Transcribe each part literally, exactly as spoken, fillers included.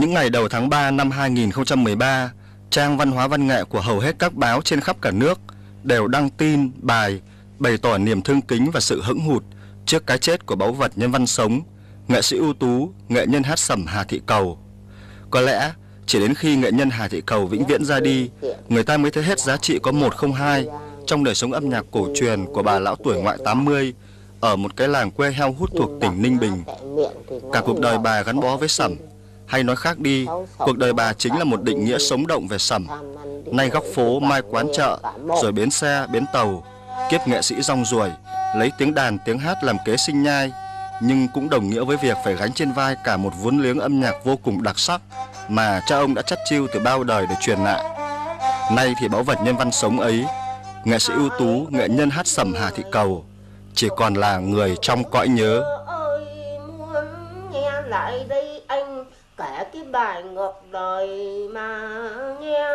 Những ngày đầu tháng ba năm hai nghìn không trăm mười ba, trang văn hóa văn nghệ của hầu hết các báo trên khắp cả nước đều đăng tin, bài, bày tỏ niềm thương kính và sự hững hụt trước cái chết của báu vật nhân văn sống, nghệ sĩ ưu tú, nghệ nhân hát sẩm Hà Thị Cầu. Có lẽ chỉ đến khi nghệ nhân Hà Thị Cầu vĩnh viễn ra đi, người ta mới thấy hết giá trị có một không hai trong đời sống âm nhạc cổ truyền của bà lão tuổi ngoại tám mươi ở một cái làng quê heo hút thuộc tỉnh Ninh Bình. Cả cuộc đời bà gắn bó với sẩm, hay nói khác đi, cuộc đời bà chính là một định nghĩa sống động về sẩm. Nay góc phố, mai quán chợ, rồi bến xe, bến tàu, kiếp nghệ sĩ rong ruổi, lấy tiếng đàn, tiếng hát làm kế sinh nhai, nhưng cũng đồng nghĩa với việc phải gánh trên vai cả một vốn liếng âm nhạc vô cùng đặc sắc mà cha ông đã chắt chiu từ bao đời để truyền lại. Nay thì báu vật nhân văn sống ấy, nghệ sĩ ưu tú, nghệ nhân hát sẩm Hà Thị Cầu chỉ còn là người trong cõi nhớ. Ơi, muốn nghe lại đây anh kể cái bài ngược đời mà nghe.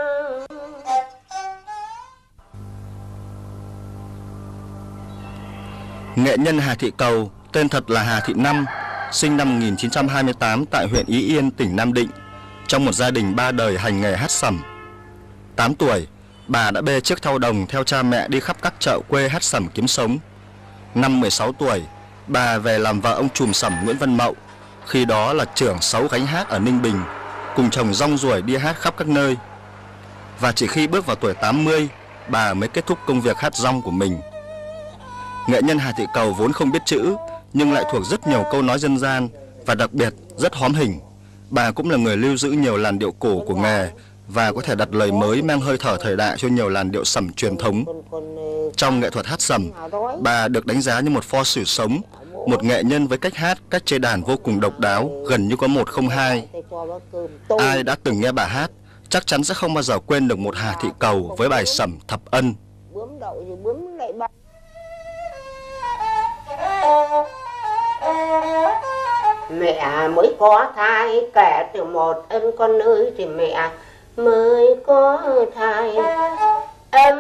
Nghệ nhân Hà Thị Cầu, tên thật là Hà Thị Năm, sinh năm một nghìn chín trăm hai mươi tám tại huyện Ý Yên, tỉnh Nam Định, trong một gia đình ba đời hành nghề hát sẩm. tám tuổi, bà đã bê chiếc thau đồng theo cha mẹ đi khắp các chợ quê hát sẩm kiếm sống. Năm mười sáu tuổi, bà về làm vợ ông trùm sẩm Nguyễn Văn Mậu, khi đó là trưởng sáu gánh hát ở Ninh Bình, cùng chồng rong ruổi đi hát khắp các nơi. Và chỉ khi bước vào tuổi tám mươi, bà mới kết thúc công việc hát rong của mình. Nghệ nhân Hà Thị Cầu vốn không biết chữ, nhưng lại thuộc rất nhiều câu nói dân gian và đặc biệt rất hóm hình. Bà cũng là người lưu giữ nhiều làn điệu cổ của nghề và có thể đặt lời mới mang hơi thở thời đại cho nhiều làn điệu sẩm truyền thống. Trong nghệ thuật hát sẩm, bà được đánh giá như một pho sử sống, một nghệ nhân với cách hát, cách chơi đàn vô cùng độc đáo, gần như có một không hai. Ai đã từng nghe bà hát chắc chắn sẽ không bao giờ quên được một Hà Thị Cầu với bài sẩm Thập Ân. Mẹ mới có thai, kể từ một em con ơi thì mẹ mới có thai. Em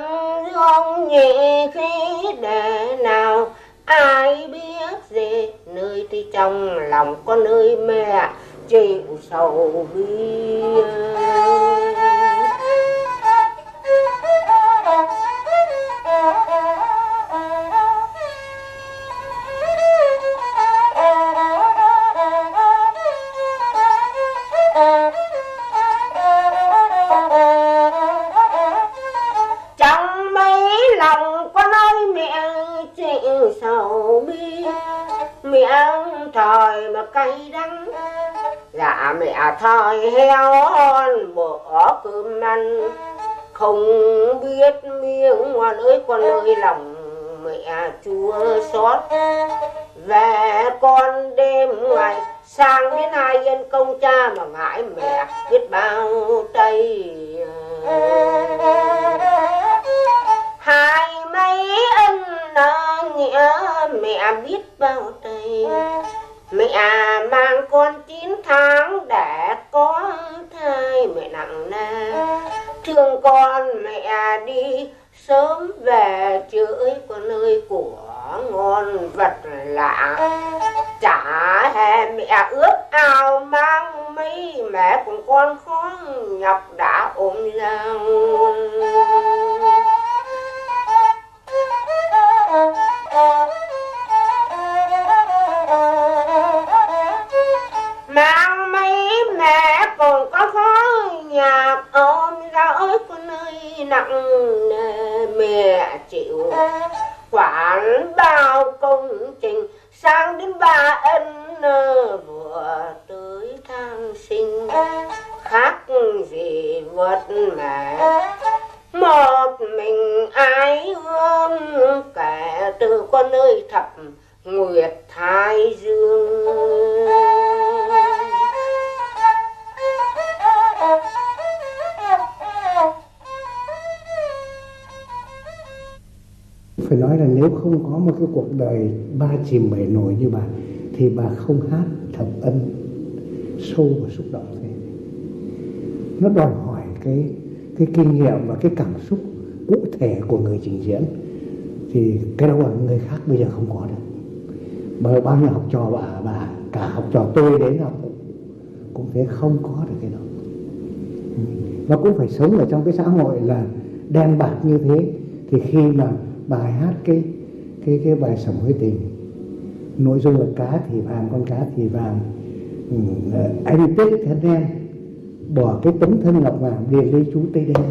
không nhẹ khi để nào ai biết gì, nơi thì trong lòng con ơi mẹ chịu sầu bi. Trời mà cay đắng, dạ mẹ thôi heo bữa cơm ăn, không biết miếng ngoan ơi con ơi lòng mẹ chua xót. Về con đêm ngoài sang đến hai dân công cha mà mãi mẹ biết bao tay. Hai mấy ân nó nghĩa mẹ biết bao tay. Mẹ mang con chín tháng để có thai, mẹ nặng nề thương con, mẹ đi sớm về chửi con ơi của ngon vật lạ. Chả hề mẹ ước ao mang mấy mẹ cùng con khó nhọc đã ôm nhau. Mang mấy mẹ còn có khó nhọc ôm ra ơi con ơi nặng nề mẹ chịu quản bao công trình. Sang đến ba ân vừa tới tháng sinh, khác gì vượt mẹ một mình ai ôm. Kể từ con ơi thập nguyệt thái dương, phải nói là nếu không có một cái cuộc đời ba chìm bảy nổi như bà thì bà không hát Thập Ân sâu và xúc động thế. Nó đòi hỏi cái cái kinh nghiệm và cái cảm xúc cụ thể của người trình diễn, thì cái đó là người khác bây giờ không có được. Bởi bao nhiêu học trò bà bà cả học trò tôi đến học cũng sẽ không có được cái đó. Và cũng phải sống ở trong cái xã hội là đen bạc như thế, thì khi mà bài hát cái cái cái bài Sẩm Hối Tình, nội dung là cá thì vàng, con cá thì vàng, anh Tết thế đen, bỏ cái tấm thân ngọc vàng để lấy chú tây đen.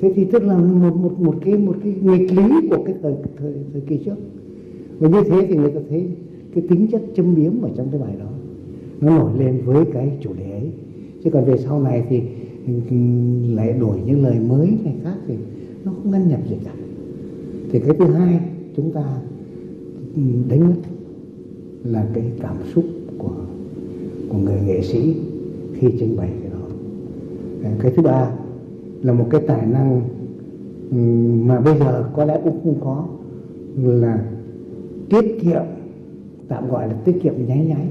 Thế thì tức là một một một cái một cái nghịch lý của cái thời thời, thời kỳ trước. Và như thế thì người ta thấy cái tính chất châm biếm ở trong cái bài đó nó nổi lên với cái chủ đề ấy. Chứ còn về sau này thì lại đổi những lời mới này khác thì nó không ngăn nhập gì cả. Thì cái thứ hai, chúng ta đánh mất là cái cảm xúc của của người nghệ sĩ khi trình bày cái đó. Cái thứ ba là một cái tài năng mà bây giờ có lẽ cũng không có, là tiết kiệm, tạm gọi là tiết kiệm nháy nháy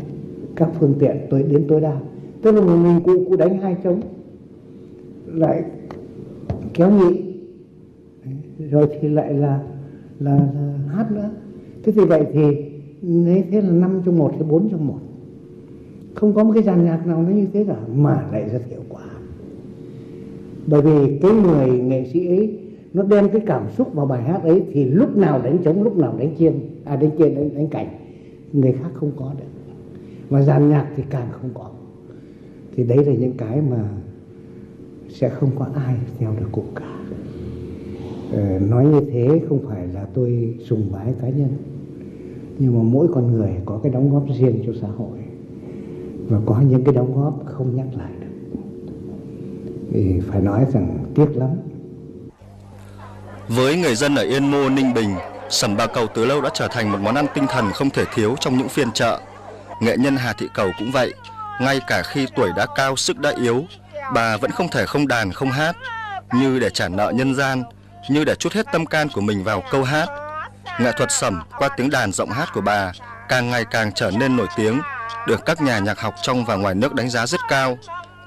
các phương tiện tới đến tối đa. Tức là mình cũng, cũng đánh hai trống, lại kéo nhị, rồi thì lại là, là, là hát nữa. Thế thì vậy thì nếu thế là năm trong một hay bốn trong một, không có một cái dàn nhạc nào nó như thế cả, mà lại rất hiệu quả. Bởi vì cái người nghệ sĩ ấy nó đem cái cảm xúc vào bài hát ấy, thì lúc nào đánh trống, lúc nào đánh chiêng, à đánh chiêng, đánh, đánh cảnh, người khác không có được. Và dàn nhạc thì càng không có. Thì đấy là những cái mà sẽ không có ai theo được cụ cả. Ờ, nói như thế không phải là tôi sùng bái cá nhân, nhưng mà mỗi con người có cái đóng góp riêng cho xã hội, và có những cái đóng góp không nhắc lại được. Thì phải nói rằng tiếc lắm. Với người dân ở Yên Mô, Ninh Bình, sẩm bà Cầu từ lâu đã trở thành một món ăn tinh thần không thể thiếu trong những phiên chợ. Nghệ nhân Hà Thị Cầu cũng vậy, ngay cả khi tuổi đã cao, sức đã yếu, bà vẫn không thể không đàn, không hát, như để trả nợ nhân gian, như để trút hết tâm can của mình vào câu hát. Nghệ thuật sẩm qua tiếng đàn, giọng hát của bà càng ngày càng trở nên nổi tiếng, được các nhà nhạc học trong và ngoài nước đánh giá rất cao.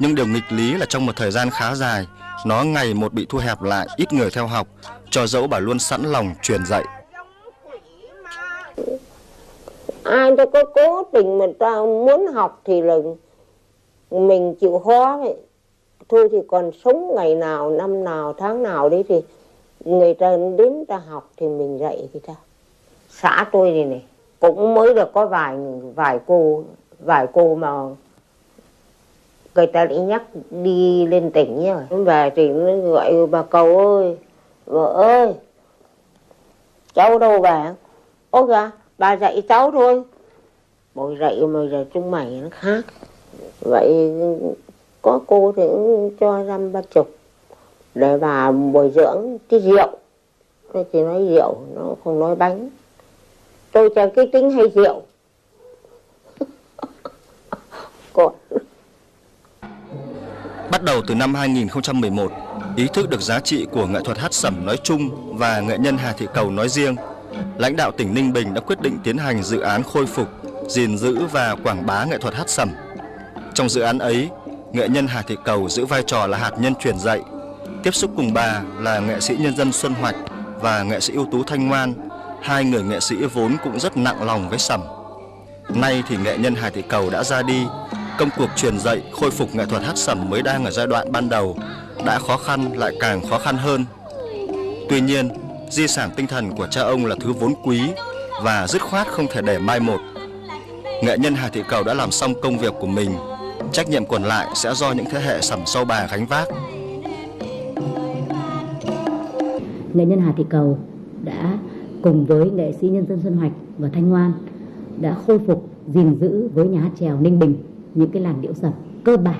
Nhưng điều nghịch lý là trong một thời gian khá dài, nó ngày một bị thu hẹp lại, ít người theo học, cho dẫu bà luôn sẵn lòng truyền dạy. Ai ta có cố tình mà ta muốn học thì là mình chịu khó ấy. Thôi thì còn sống ngày nào, năm nào, tháng nào đấy thì người ta đến ta học thì mình dạy người ta. Xã tôi này này cũng mới được có vài vài cô, vài cô mà người ta đã nhắc đi lên tỉnh nhá. Về thì nó gọi bà Cầu ơi, vợ ơi, cháu đâu về? Ô kìa, bà dạy cháu thôi. Bồi dạy mà giờ chúng mày nó khác. Vậy có cô thì cũng cho dăm ba chục để bà bồi dưỡng cái rượu. Nó chỉ nói rượu, nó không nói bánh. Tôi cho cái tính hay rượu. Còn... Bắt đầu từ năm hai nghìn không trăm mười một, ý thức được giá trị của nghệ thuật hát sẩm nói chung và nghệ nhân Hà Thị Cầu nói riêng, lãnh đạo tỉnh Ninh Bình đã quyết định tiến hành dự án khôi phục, gìn giữ và quảng bá nghệ thuật hát sẩm. Trong dự án ấy, nghệ nhân Hà Thị Cầu giữ vai trò là hạt nhân truyền dạy. Tiếp xúc cùng bà là nghệ sĩ nhân dân Xuân Hoạch và nghệ sĩ ưu tú Thanh Ngoan, hai người nghệ sĩ vốn cũng rất nặng lòng với sẩm. Nay thì nghệ nhân Hà Thị Cầu đã ra đi, công cuộc truyền dạy, khôi phục nghệ thuật hát sẩm mới đang ở giai đoạn ban đầu, đã khó khăn lại càng khó khăn hơn. Tuy nhiên, di sản tinh thần của cha ông là thứ vốn quý và dứt khoát không thể để mai một. Nghệ nhân Hà Thị Cầu đã làm xong công việc của mình, trách nhiệm còn lại sẽ do những thế hệ sẩm sau bà gánh vác. Nghệ nhân Hà Thị Cầu đã cùng với nghệ sĩ nhân dân Xuân Hoạch và Thanh Ngoan đã khôi phục, gìn giữ với nhà hát chèo Ninh Bình những cái làn điệu sẩm cơ bản.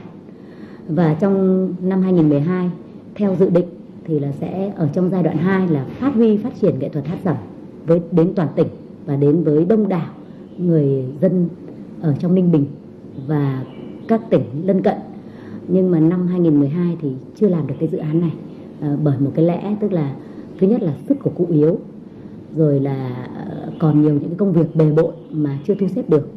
Và trong năm hai nghìn không trăm mười hai, theo dự định thì là sẽ ở trong giai đoạn hai là phát huy phát triển nghệ thuật hát sẩm với đến toàn tỉnh và đến với đông đảo người dân ở trong Ninh Bình và các tỉnh lân cận. Nhưng mà năm hai nghìn không trăm mười hai thì chưa làm được cái dự án này à, bởi một cái lẽ tức là thứ nhất là sức của cụ yếu, rồi là còn nhiều những công việc bề bộn mà chưa thu xếp được.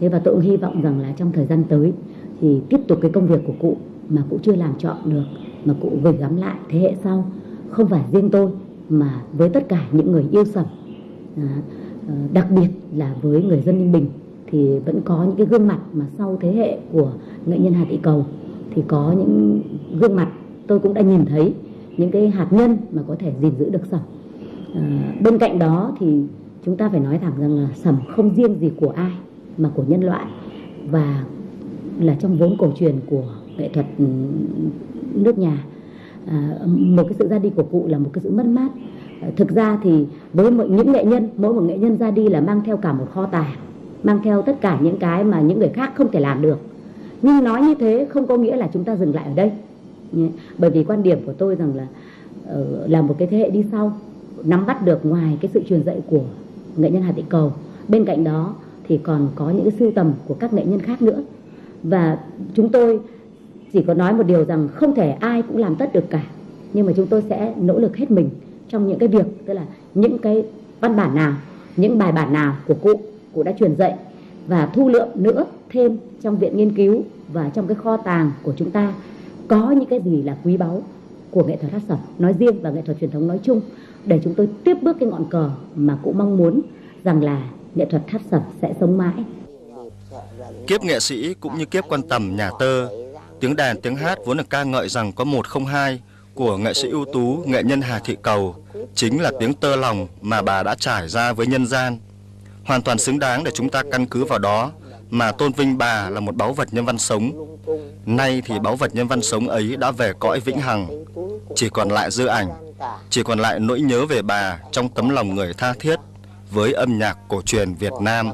Thế và tôi cũng hy vọng rằng là trong thời gian tới thì tiếp tục cái công việc của cụ mà cụ chưa làm trọn được, mà cụ gửi gắm lại thế hệ sau, không phải riêng tôi mà với tất cả những người yêu sẩm, à, đặc biệt là với người dân Ninh Bình, thì vẫn có những cái gương mặt mà sau thế hệ của nghệ nhân Hà Thị Cầu thì có những gương mặt tôi cũng đã nhìn thấy những cái hạt nhân mà có thể gìn giữ được Xẩm. À, bên cạnh đó thì chúng ta phải nói thẳng rằng là Xẩm không riêng gì của ai mà của nhân loại, và là trong vốn cổ truyền của nghệ thuật nước nhà. À, một cái sự ra đi của cụ là một cái sự mất mát. À, thực ra thì với một, những nghệ nhân, mỗi một nghệ nhân ra đi là mang theo cả một kho tàng, mang theo tất cả những cái mà những người khác không thể làm được. Nhưng nói như thế không có nghĩa là chúng ta dừng lại ở đây, bởi vì quan điểm của tôi rằng là là một cái thế hệ đi sau nắm bắt được ngoài cái sự truyền dạy của nghệ nhân Hà Thị Cầu, bên cạnh đó thì còn có những cái sưu tầm của các nghệ nhân khác nữa. Và chúng tôi chỉ có nói một điều rằng không thể ai cũng làm tất được cả, nhưng mà chúng tôi sẽ nỗ lực hết mình trong những cái việc, tức là những cái văn bản nào, những bài bản nào của cụ, cụ đã truyền dạy, và thu lượm nữa thêm trong viện nghiên cứu và trong cái kho tàng của chúng ta có những cái gì là quý báu của nghệ thuật hát Xẩm nói riêng và nghệ thuật truyền thống nói chung, để chúng tôi tiếp bước cái ngọn cờ mà cụ mong muốn rằng là nghệ thuật hát Xẩm sẽ sống mãi. Kiếp nghệ sĩ cũng như kiếp quan tầm nhà tơ, tiếng đàn tiếng hát vốn được ca ngợi rằng có một không hai của nghệ sĩ ưu tú nghệ nhân Hà Thị Cầu chính là tiếng tơ lòng mà bà đã trải ra với nhân gian, hoàn toàn xứng đáng để chúng ta căn cứ vào đó mà tôn vinh bà là một báu vật nhân văn sống. Nay thì báu vật nhân văn sống ấy đã về cõi vĩnh hằng, chỉ còn lại dư ảnh, chỉ còn lại nỗi nhớ về bà trong tấm lòng người tha thiết với âm nhạc cổ truyền Việt Nam.